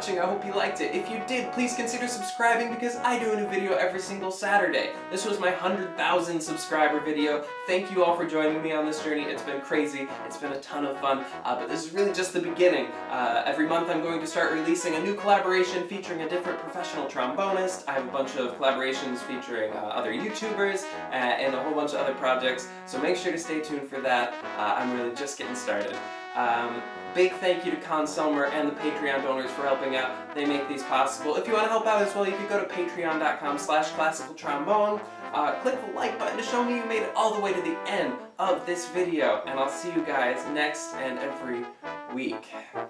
watching. I hope you liked it. If you did, please consider subscribing because I do a new video every single Saturday. This was my 100,000 subscriber video. Thank you all for joining me on this journey. It's been crazy. It's been a ton of fun, but this is really just the beginning. Every month I'm going to start releasing a new collaboration featuring a different professional trombonist. I have a bunch of collaborations featuring other YouTubers and a whole bunch of other projects, so make sure to stay tuned for that. I'm really just getting started. Big thank you to Conn-Selmer and the Patreon donors for helping out. They make these possible. If you want to help out as well, you can go to patreon.com/classicaltrombone. Click the like button to show me you made it all the way to the end of this video, and I'll see you guys next and every week.